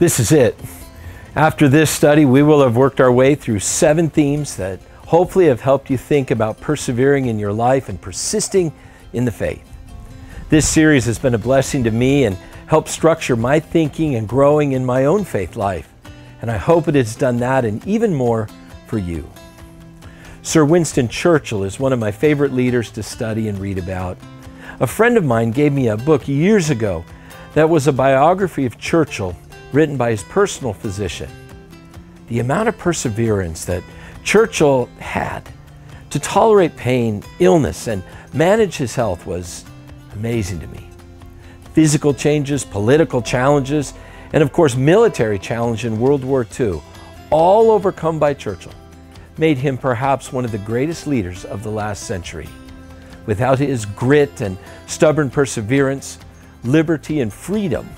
This is it. After this study, we will have worked our way through 7 themes that hopefully have helped you think about persevering in your life and persisting in the faith. This series has been a blessing to me and helped structure my thinking and growing in my own faith life. And I hope it has done that and even more for you. Sir Winston Churchill is one of my favorite leaders to study and read about. A friend of mine gave me a book years ago that was a biography of Churchill written by his personal physician. The amount of perseverance that Churchill had to tolerate pain, illness, and manage his health was amazing to me. Physical changes, political challenges, and of course military challenge in World War II, all overcome by Churchill, made him perhaps one of the greatest leaders of the last century. Without his grit and stubborn perseverance, liberty and freedom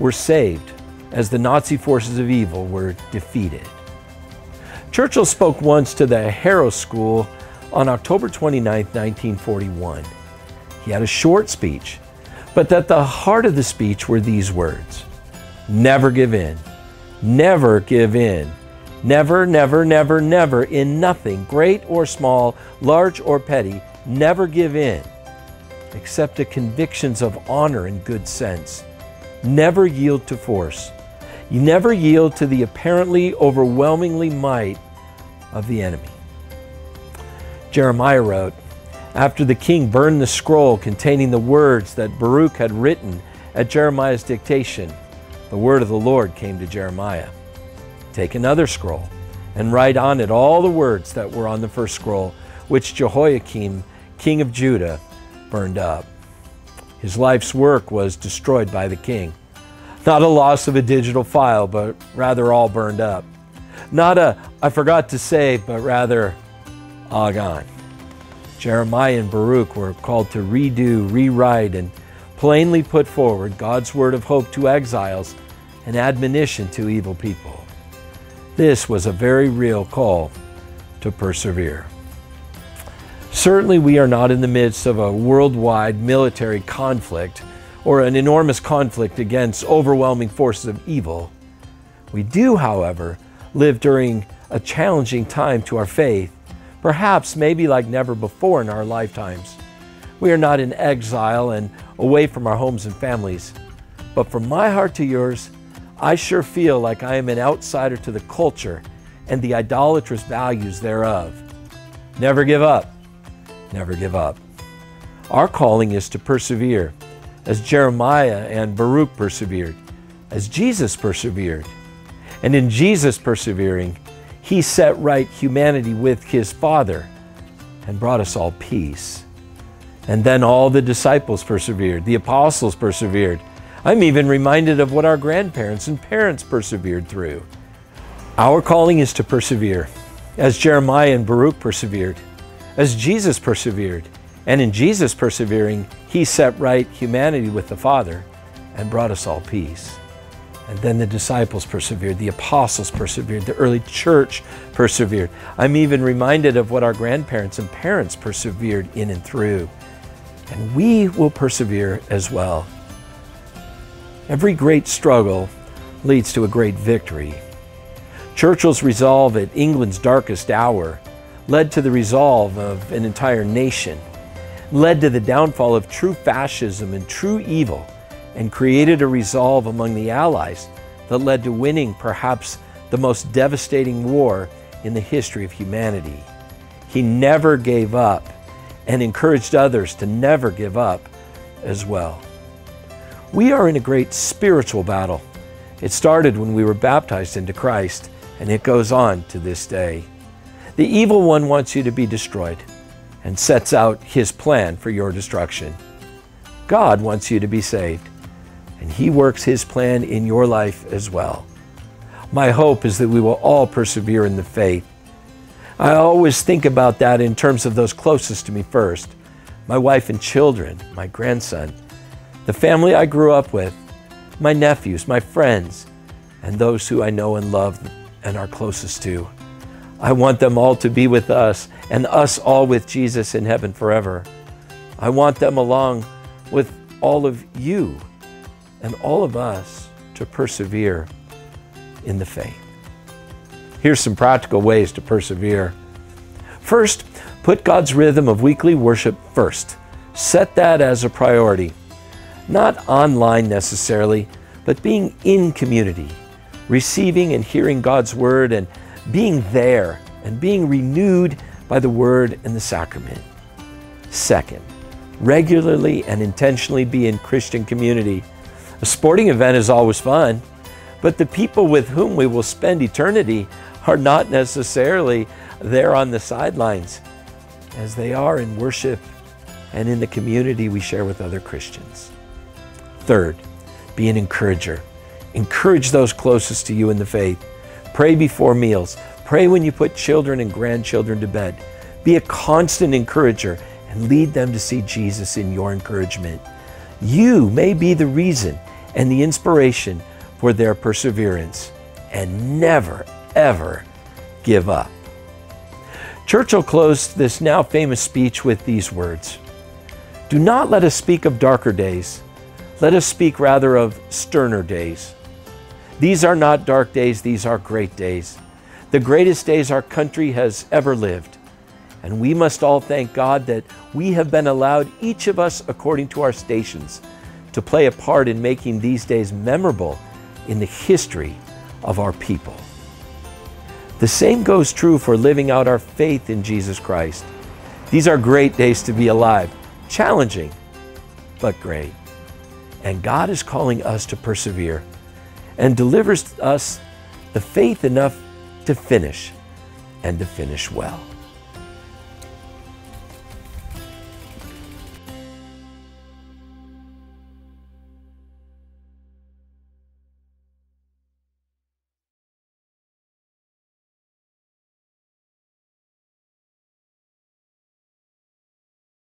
were saved as the Nazi forces of evil were defeated. Churchill spoke once to the Harrow School on October 29, 1941. He had a short speech, but at the heart of the speech were these words: never give in, never give in, never, never, never, never, in nothing, great or small, large or petty, never give in, except to convictions of honor and good sense. Never yield to force. You never yield to the apparently overwhelmingly might of the enemy. Jeremiah wrote, after the king burned the scroll containing the words that Baruch had written at Jeremiah's dictation, the word of the Lord came to Jeremiah. Take another scroll and write on it all the words that were on the first scroll, which Jehoiakim, king of Judah, burned up. His life's work was destroyed by the king. Not a loss of a digital file, but rather all burned up. Not a, I forgot to say, but rather, all gone. Jeremiah and Baruch were called to redo, rewrite, and plainly put forward God's word of hope to exiles and admonition to evil people. This was a very real call to persevere. Certainly, we are not in the midst of a worldwide military conflict or an enormous conflict against overwhelming forces of evil. We do, however, live during a challenging time to our faith, perhaps maybe like never before in our lifetimes. We are not in exile and away from our homes and families. But from my heart to yours, I sure feel like I am an outsider to the culture and the idolatrous values thereof. Never give up. Never give up. Our calling is to persevere, as Jeremiah and Baruch persevered, as Jesus persevered. And in Jesus persevering, he set right humanity with his Father and brought us all peace. And then all the disciples persevered, the apostles persevered. I'm even reminded of what our grandparents and parents persevered through. Our calling is to persevere, as Jeremiah and Baruch persevered, as Jesus persevered, and in Jesus persevering, he set right humanity with the Father and brought us all peace. And then the disciples persevered, the apostles persevered, the early church persevered. I'm even reminded of what our grandparents and parents persevered in and through. And we will persevere as well. Every great struggle leads to a great victory. Churchill's resolve at England's darkest hour led to the resolve of an entire nation, led to the downfall of true fascism and true evil, and created a resolve among the Allies that led to winning perhaps the most devastating war in the history of humanity. He never gave up and encouraged others to never give up as well. We are in a great spiritual battle. It started when we were baptized into Christ, and it goes on to this day. The evil one wants you to be destroyed and sets out his plan for your destruction. God wants you to be saved, and he works his plan in your life as well. My hope is that we will all persevere in the faith. I always think about that in terms of those closest to me first, my wife and children, my grandson, the family I grew up with, my nephews, my friends, and those who I know and love and are closest to. I want them all to be with us, and us all with Jesus in heaven forever. I want them along with all of you and all of us. to persevere in the faith. Here's some practical ways to persevere. First, put God's rhythm of weekly worship first. Set that as a priority. Not online necessarily, but being in community, receiving and hearing God's word, and being there and being renewed by the word and the sacrament. Second, regularly and intentionally be in Christian community. A sporting event is always fun, but the people with whom we will spend eternity are not necessarily there on the sidelines as they are in worship and in the community we share with other Christians. Third, be an encourager. Encourage those closest to you in the faith. Pray before meals. Pray when you put children and grandchildren to bed. Be a constant encourager and lead them to see Jesus in your encouragement. You may be the reason and the inspiration for their perseverance, and never, ever give up. Churchill closed this now famous speech with these words: "Do not let us speak of darker days. Let us speak rather of sterner days. These are not dark days, these are great days. The greatest days our country has ever lived. And we must all thank God that we have been allowed, each of us according to our stations, to play a part in making these days memorable in the history of our people." The same goes true for living out our faith in Jesus Christ. These are great days to be alive, challenging, but great. And God is calling us to persevere and delivers us the faith enough to finish, and to finish well.